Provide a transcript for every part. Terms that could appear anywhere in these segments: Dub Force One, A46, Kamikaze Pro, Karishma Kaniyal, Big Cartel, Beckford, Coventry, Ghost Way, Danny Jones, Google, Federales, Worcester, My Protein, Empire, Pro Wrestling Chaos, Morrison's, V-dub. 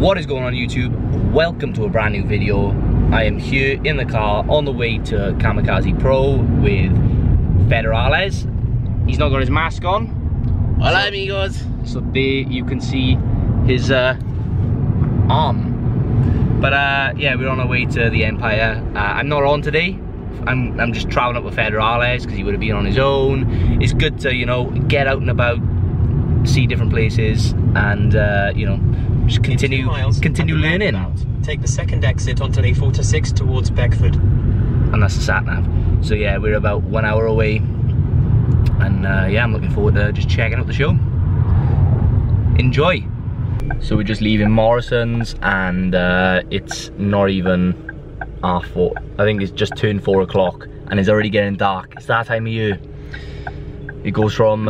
What is going on YouTube? Welcome to a brand new video. I am here in the car on the way to Kamikaze Pro with Federales. He's not got his mask on. Hola amigos. So there you can see his arm. But yeah, we're on our way to the Empire. I'm not on today. I'm just traveling up with Federales because he would have been on his own. It's good to, you know, get out and about, see different places, and you know, just continue learning. Take the second exit onto A46 towards Beckford, and that's the sat nav. So yeah, we're about 1 hour away, and yeah, I'm looking forward to just checking out the show. Enjoy. So we're just leaving Morrison's, and it's not even half four. I think it's just turned 4 o'clock, and it's already getting dark. It's that time of year. It goes from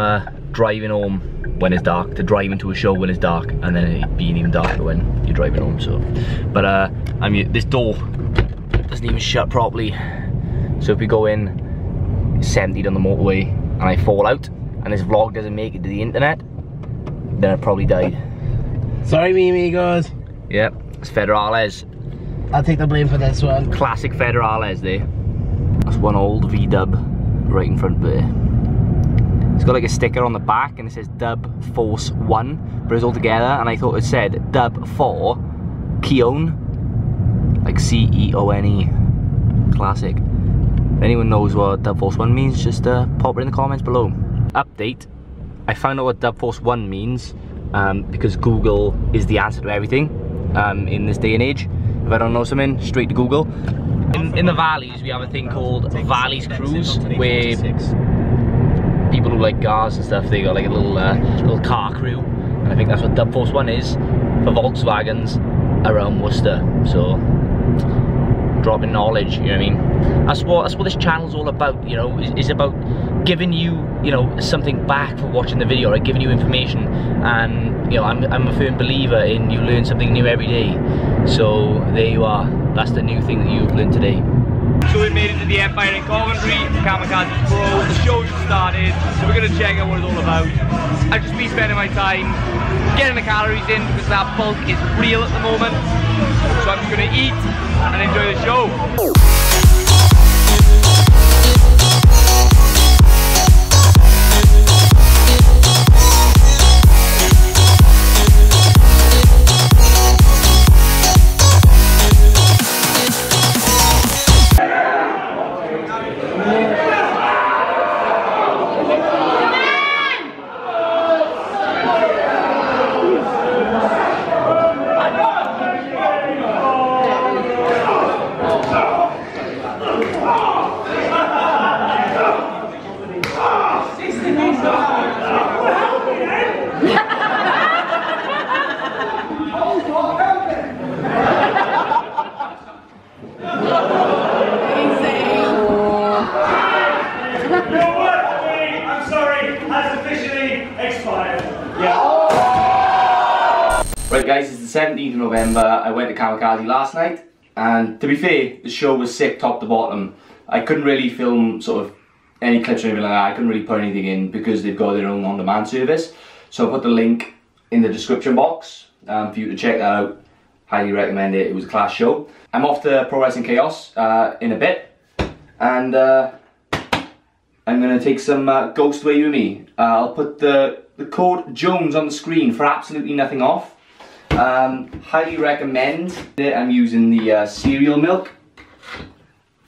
driving home when it's dark to driving to a show when it's dark, and then it being even darker when you're driving home. So, but I mean, this door doesn't even shut properly. So if we go in, it's 70 on the motorway, and I fall out, and this vlog doesn't make it to the internet, then I probably died. Sorry, me amigos. Yep, it's Federales. I'll take the blame for this one. Classic Federales there. That's one old V-dub right in front of there. It's got like a sticker on the back and it says Dub Force One, but it's all together, and I thought it said Dub for Keone, like C-E-O-N-E. Classic. If anyone knows what Dub Force One means, just pop it in the comments below. Update: I found out what Dub Force One means because Google is the answer to everything in this day and age. If I don't know something, straight to Google. In the Valleys, we have a thing called Valleys Cruise, where people who like cars and stuff, they got like a little little car crew, and I think that's what Dub Force One is for Volkswagens around Worcester. So, dropping knowledge, you know what I mean? That's what this channel's all about, you know, is about giving you, you know, something back for watching the video, like giving you information. And you know, I'm a firm believer in you learn something new every day. So there you are. That's the new thing that you've learned today. So we made it to the Empire in Coventry, Kamikaze Pro, the show just started, so we're going to check out what it's all about. I've just been spending my time getting the calories in because that bulk is real at the moment, so I'm just going to eat and enjoy the show. Right guys, it's the 17th of November, I went to Kamikaze last night, and to be fair, the show was sick top to bottom. I couldn't really film sort of any clips or anything like that. I couldn't really put anything in because they've got their own on-demand service. So I put the link in the description box for you to check that out. Highly recommend it, it was a class show. I'm off to Pro Wrestling Chaos in a bit, and I'm going to take some Ghost Way with me. I'll put the code Jones on the screen for absolutely nothing off. Highly recommend it. I'm using the cereal milk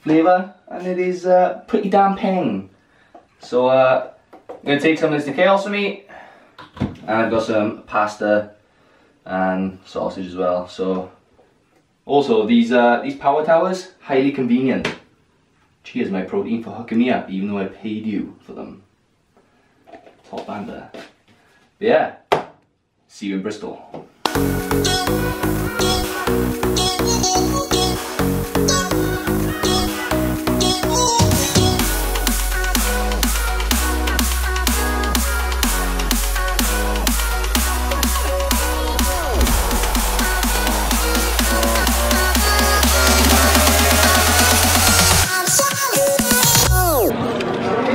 flavour, and it is pretty damn peng. So I'm going to take some of this to Chaos with me, and I've got some pasta and sausage as well. So also these power towers, highly convenient. Cheers My Protein for hooking me up, even though I paid you for them. Top bander. But yeah, see you in Bristol.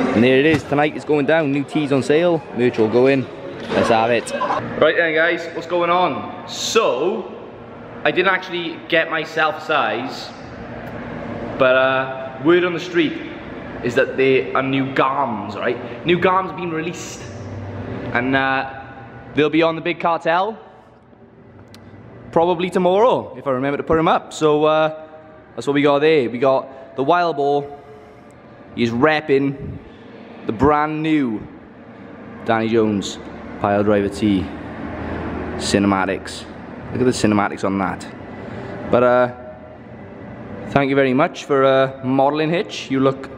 And there it is, tonight it's going down, new tees on sale, merch will go in, let's have it. Right then guys, what's going on? So, I didn't actually get myself a size, but word on the street is that there are new garms, right? New garms being released, and they'll be on the Big Cartel probably tomorrow if I remember to put them up. So that's what we got there. We got the Wild Boar. He's repping the brand new Danny Jones Pile Driver T cinematics. Look at the cinematics on that. But thank you very much for modeling, Hitch. You look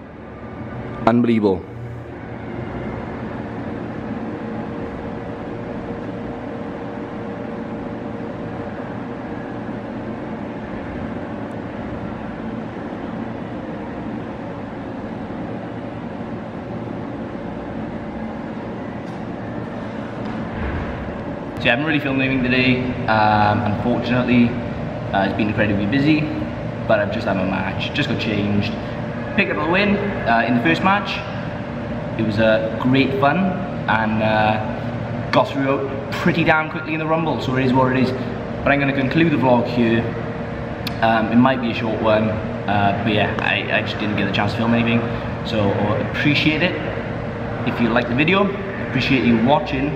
unbelievable. So I haven't really filmed anything today, unfortunately. It's been incredibly busy, but I've just had my match, just got changed, picked up the win in the first match. It was great fun, and got through it pretty damn quickly in the Rumble, so it is what it is. But I'm going to conclude the vlog here. It might be a short one, but yeah, I just didn't get a chance to film anything, so I appreciate it. If you like the video, appreciate you watching.